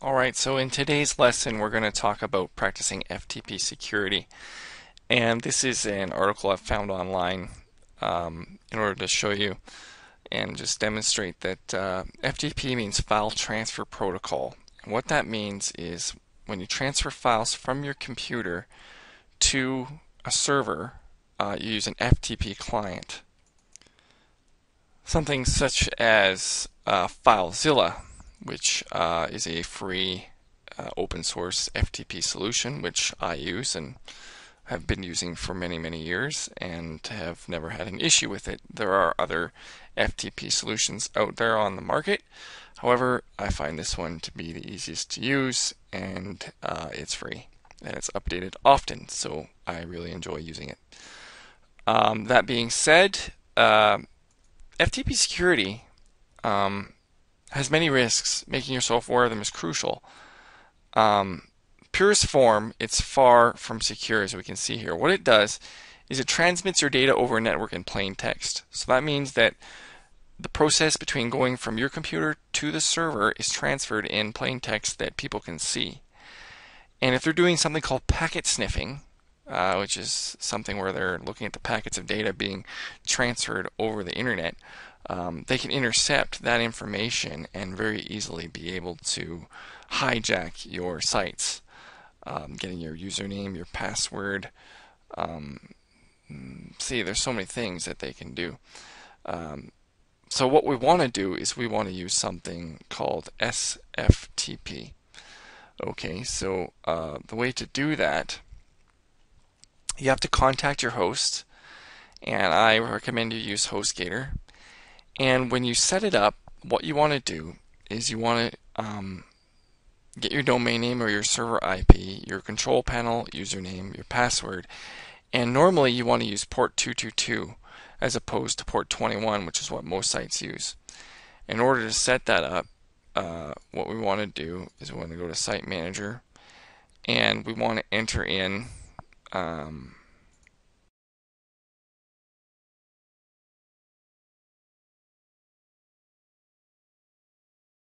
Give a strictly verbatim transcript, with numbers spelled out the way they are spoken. Alright, so in today's lesson we're going to talk about practicing F T P security, and this is an article I found online um, in order to show you and just demonstrate that uh, F T P means File Transfer Protocol. And what that means is when you transfer files from your computer to a server, uh, you use an F T P client. Something such as uh, FileZilla, which uh, is a free uh, open source F T P solution, which I use and have been using for many, many years and have never had an issue with it. There are other F T P solutions out there on the market. However, I find this one to be the easiest to use, and uh, it's free and it's updated often, so I really enjoy using it. Um, that being said, uh, F T P security um, has many risks. Making yourself aware of them is crucial. Um, purest form, it's far from secure, as we can see here. What it does is it transmits your data over a network in plain text. So that means that the process between going from your computer to the server is transferred in plain text that people can see. And if they're doing something called packet sniffing, uh, which is something where they're looking at the packets of data being transferred over the internet, Um, they can intercept that information and very easily be able to hijack your sites, um, getting your username, your password. Um, see, there's so many things that they can do. Um, so what we want to do is we want to use something called S F T P. Okay, so uh, the way to do that, you have to contact your host, and I recommend you use HostGator. And when you set it up, what you want to do is you want to um, get your domain name or your server I P, your control panel, username, your password, and normally you want to use port two two two as opposed to port twenty-one, which is what most sites use. In order to set that up, uh, what we want to do is we want to go to Site Manager, and we want to enter in um,